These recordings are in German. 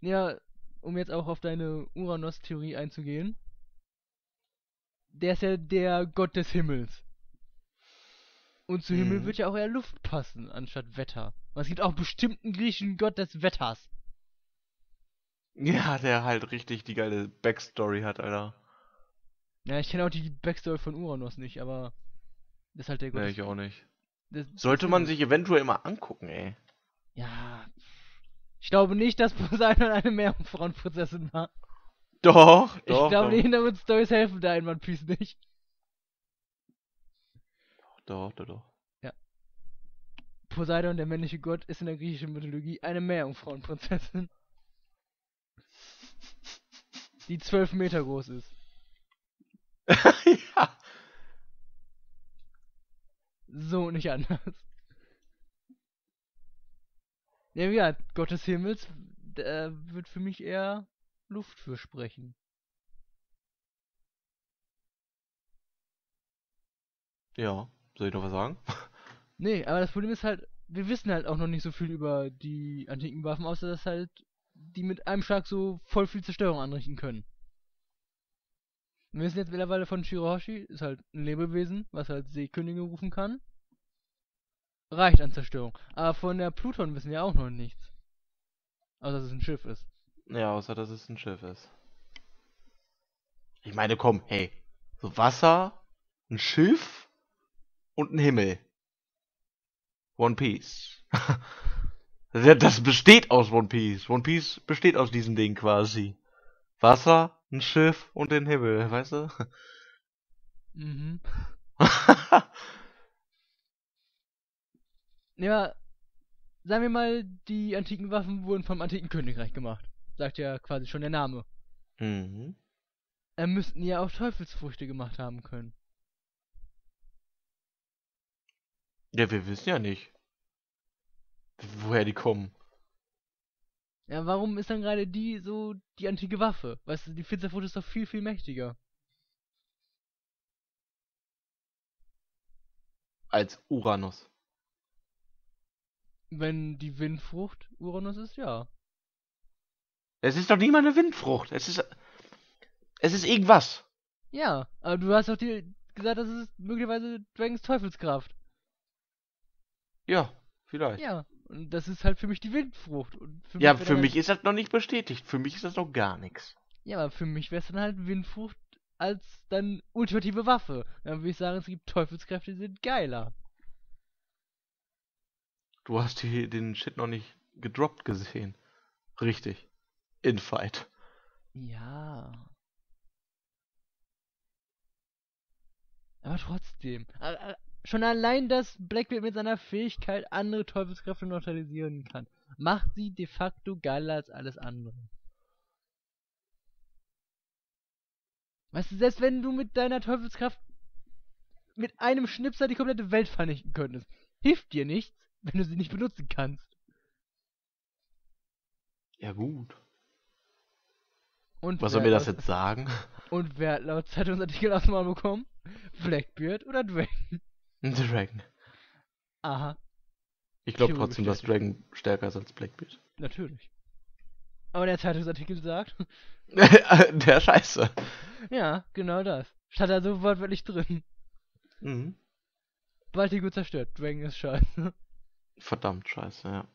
Ja, um jetzt auch auf deine Uranos-Theorie einzugehen. Der ist ja der Gott des Himmels. Und zu Himmel wird ja auch eher Luft passen, anstatt Wetter. Aber es gibt auch bestimmten griechischen Gott des Wetters. Ja, der halt richtig die geile Backstory hat, Alter. Ja, ich kenne auch die Backstory von Uranos nicht, aber das ist halt der Gott. Nee, ich auch nicht. Sollte man sich eventuell mal angucken, ey. Ja, ich glaube nicht, dass Poseidon eine Meerjungfrauenprinzessin war. Doch, doch. Ich glaube, die Hintergrundstories helfen da in One Piece nicht. Doch, doch, doch. Ja. Poseidon, der männliche Gott, ist in der griechischen Mythologie eine Meerjungfrauenprinzessin, die 12 Meter groß ist. Ja. So, nicht anders. Ja, wie gesagt, Gott des Himmels, da wird für mich eher Luft für sprechen. Ja, soll ich noch was sagen? Nee, aber das Problem ist halt, wir wissen halt auch noch nicht so viel über die antiken Waffen, außer dass halt die mit einem Schlag so voll viel Zerstörung anrichten können. Wir wissen jetzt mittlerweile von Shirohoshi, ist halt ein Lebewesen, was halt Seekönige rufen kann. Reicht an Zerstörung. Aber von der Pluton wissen wir auch noch nichts. Außer, dass es ein Schiff ist. Ja, außer, dass es ein Schiff ist. Ich meine, komm, hey. So Wasser, ein Schiff und ein Himmel. One Piece. Das besteht aus One Piece. One Piece besteht aus diesem Ding quasi. Wasser, ein Schiff und den Himmel, weißt du? Mhm. Ja, sagen wir mal, die antiken Waffen wurden vom antiken Königreich gemacht. Sagt ja quasi schon der Name. Mhm. Müssten ja auch Teufelsfrüchte gemacht haben können. Ja, wir wissen ja nicht, woher die kommen. Ja, warum ist dann gerade die so die antike Waffe? Weißt du, die Finster-Frucht ist doch viel, viel mächtiger. Als Uranos. Wenn die Windfrucht Uranos ist, ja. Es ist doch nicht mal eine Windfrucht. Es ist irgendwas. Ja, aber du hast doch dir gesagt, das ist möglicherweise Dragons Teufelskraft. Ja, vielleicht. Ja. Und das ist halt für mich die Windfrucht. Und für ja, für mich ist das noch nicht bestätigt. Für mich ist das noch gar nichts. Ja, aber für mich wäre es dann halt Windfrucht als dann ultimative Waffe. Dann würde ich sagen, es gibt Teufelskräfte, die sind geiler. Du hast hier den Shit noch nicht gedroppt gesehen. Richtig. Infight. Ja. Aber trotzdem. Schon allein, dass Blackbeard mit seiner Fähigkeit andere Teufelskräfte neutralisieren kann, macht sie de facto geiler als alles andere. Weißt du, selbst wenn du mit deiner Teufelskraft mit einem Schnipsel die komplette Welt vernichten könntest, hilft dir nichts, wenn du sie nicht benutzen kannst. Ja gut. Und was soll mir das jetzt sagen? Und wer hat laut Zeitungsartikel aus dem Maul bekommen? Blackbeard oder Dragon? Dragon. Aha. Ich glaube trotzdem, dass Dragon stärker ist als Blackbeard. Natürlich. Aber der Zeitungsartikel sagt... der Scheiße. Ja, genau das. Statt da so wortwörtlich drin. Mhm. Baltigo zerstört. Dragon ist scheiße. Verdammt scheiße, ja.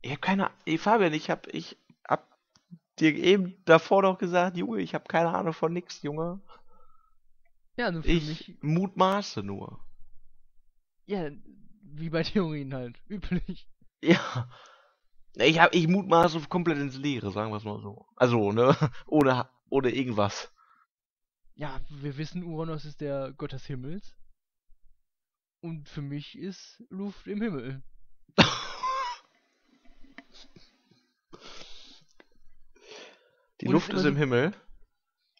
Ich hab keine Ahnung. Fabian, ich hab dir eben davor noch gesagt, Junge, ich hab keine Ahnung von nix, Junge. Ja, nur für mich. Mutmaße nur. Ja, wie bei Theorien halt, üblich. Ja. Ich mutmaße komplett ins Leere, sagen wir es mal so. Also, ne? Ohne irgendwas. Ja, wir wissen, Uranos ist der Gott des Himmels. Und für mich ist Luft im Himmel. Die Luft ist im Himmel.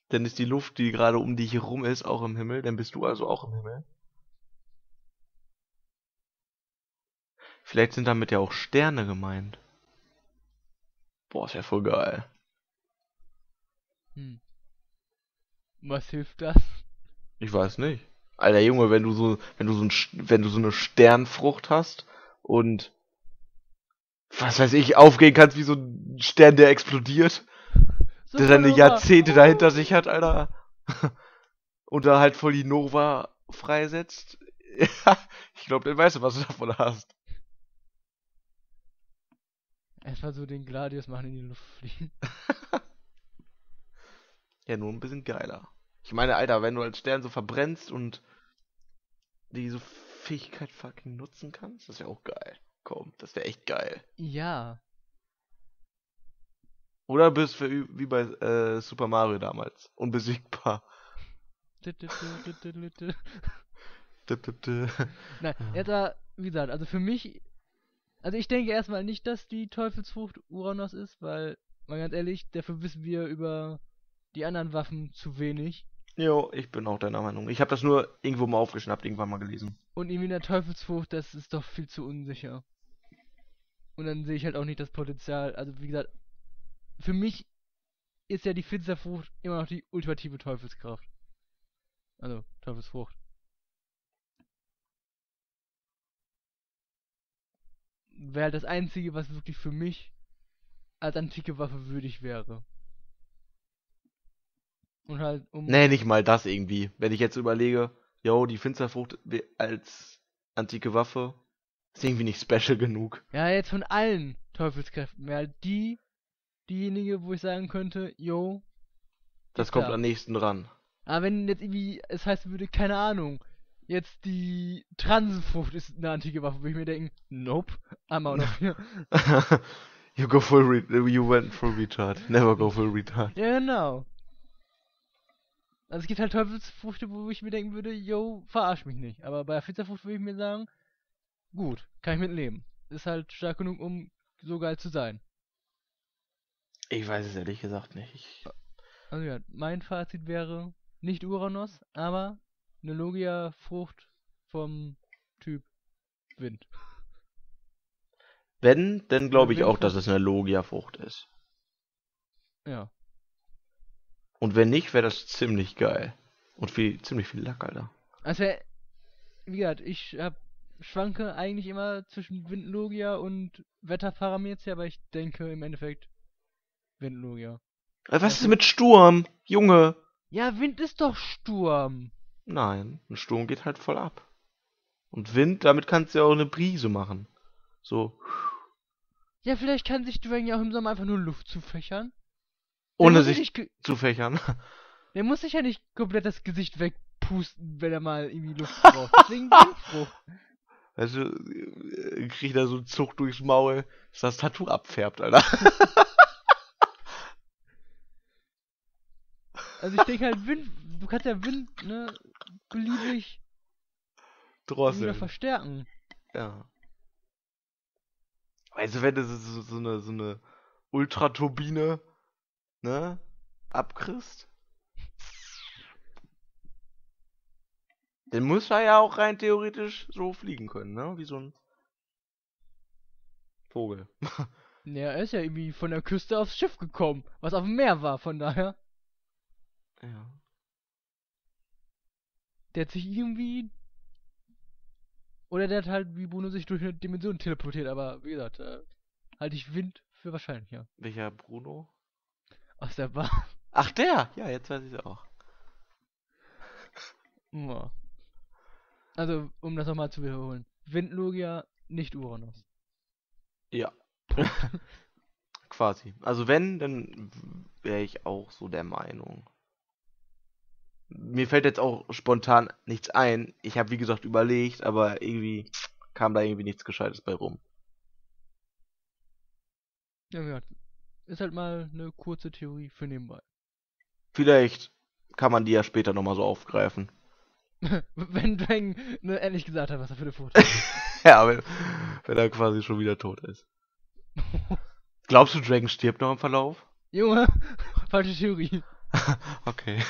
Dann ist die Luft, die gerade um dich herum ist, auch im Himmel. Dann bist du also auch im Himmel. Vielleicht sind damit ja auch Sterne gemeint. Boah, ist ja voll geil. Hm. Was hilft das? Ich weiß nicht. Alter Junge, wenn du so eine Sternfrucht hast und was weiß ich, aufgehen kannst wie so ein Stern, der explodiert. Der seine Jahrzehnte dahinter sich hat, Alter. Und da halt voll die Nova freisetzt. Ich glaube, dann weißt du, was du davon hast. Erstmal so den Gladius machen, in die Luft fliegen. Ja, nur ein bisschen geiler. Ich meine, Alter, wenn du als Stern so verbrennst und diese Fähigkeit fucking nutzen kannst, das wäre auch geil. Komm, das wäre echt geil. Ja. Oder bist du wie bei Super Mario damals, unbesiegbar. Nein, jetzt aber, wie gesagt, also für mich, also ich denke erstmal nicht, dass die Teufelsfrucht Uranos ist, weil, mal ganz ehrlich, dafür wissen wir über die anderen Waffen zu wenig. Jo, ich bin auch deiner Meinung. Ich habe das nur irgendwo mal aufgeschnappt, irgendwann mal gelesen. Und irgendwie in der Teufelsfrucht, das ist doch viel zu unsicher. Und dann sehe ich halt auch nicht das Potenzial. Also wie gesagt, für mich ist ja die Finster-Frucht immer noch die ultimative Teufelskraft. Also, Teufelsfrucht. Wäre halt das Einzige, was wirklich für mich als antike Waffe würdig wäre. Und halt um... Nee, nicht mal das irgendwie. Wenn ich jetzt überlege, yo, die Finsterfrucht als antike Waffe ist irgendwie nicht special genug. Ja, jetzt von allen Teufelskräften. Wäre halt diejenige, wo ich sagen könnte, yo. Das kommt am nächsten ran. Aber wenn jetzt irgendwie, es heißt würde, keine Ahnung, jetzt die Transenfrucht ist eine antike Waffe, wo ich mir denke, nope, I'm out of here. You went full retard. Never go full retard. Ja, genau. Also es gibt halt Teufelsfrüchte, wo ich mir denken würde, yo, verarsch mich nicht. Aber bei der Finsterfrucht würde ich mir sagen, gut, kann ich mitleben. Ist halt stark genug, um so geil zu sein. Ich weiß es ehrlich gesagt nicht. Also ja, mein Fazit wäre nicht Uranos, aber eine Logia-Frucht vom Typ Wind. Wenn, dann glaube ich auch, dass es eine Logia-Frucht ist. Ja. Und wenn nicht, wäre das ziemlich geil. Und ziemlich viel Lack, Alter. Also, wie gesagt, ich schwanke eigentlich immer zwischen Windlogia und Wetter-Paramäzie, aber ich denke im Endeffekt Windlogia. Was ist mit Sturm, Junge? Ja, Wind ist doch Sturm. Nein, ein Sturm geht halt voll ab. Und Wind, damit kannst du ja auch eine Brise machen. So. Ja, vielleicht kann sich Dragon ja auch im Sommer einfach nur Luft zufächern. Ohne sich zu fächern. Der muss sich ja nicht komplett das Gesicht wegpusten, wenn er mal irgendwie Luft braucht. Deswegen Windfrucht. Weißt du, kriegt er so einen Zug durchs Maul, dass das Tattoo abfärbt, Alter. Also ich denke halt, Wind, du kannst ja Wind, ne, beliebig drosseln. Verstärken. Ja. Weißt du, wenn das so eine Ultraturbine, ne? Abchrist? Dann muss er ja auch rein theoretisch so fliegen können, ne? Wie so ein Vogel. Ja, er ist ja irgendwie von der Küste aufs Schiff gekommen, was auf dem Meer war, von daher. Ja. Der hat sich irgendwie... Oder der hat halt, wie Bruno, sich durch eine Dimension teleportiert, aber wie gesagt, halte ich Wind für wahrscheinlich, ja. Welcher Bruno? Aus der Bahn. Ach, der! Ja, jetzt weiß ich es auch. Ja. Also, um das nochmal zu wiederholen. Windlogia, nicht Uranos. Ja. Quasi. Also wenn, dann wäre ich auch so der Meinung. Mir fällt jetzt auch spontan nichts ein. Ich habe, wie gesagt, überlegt, aber irgendwie kam da irgendwie nichts Gescheites bei rum. Ja, wie gesagt. Ist halt mal eine kurze Theorie für nebenbei. Vielleicht kann man die ja später nochmal so aufgreifen. Wenn Dragon nur ehrlich gesagt hat, was er für eine Frucht hat. Ja, wenn er quasi schon wieder tot ist. Glaubst du, Dragon stirbt noch im Verlauf? Junge, falsche Theorie. Okay.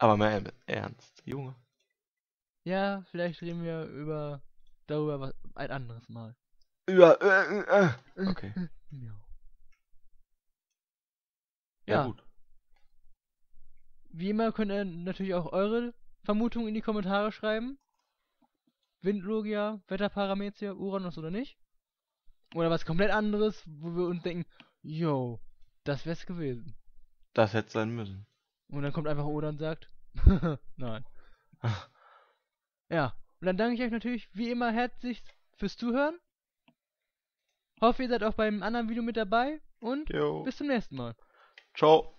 Aber mal ernst, Junge. Ja, vielleicht reden wir darüber was, ein anderes Mal. Okay. Ja. Ja, gut. Wie immer könnt ihr natürlich auch eure Vermutungen in die Kommentare schreiben. Windlogia, Wetter-Paramäzie, Uranos oder nicht. Oder was komplett anderes, wo wir uns denken, yo, das wär's gewesen. Das hätte sein müssen. Und dann kommt einfach Oda und sagt, nein. Ja, und dann danke ich euch natürlich wie immer herzlich fürs Zuhören. Hoffe, ihr seid auch beim anderen Video mit dabei und bis zum nächsten Mal. Ciao.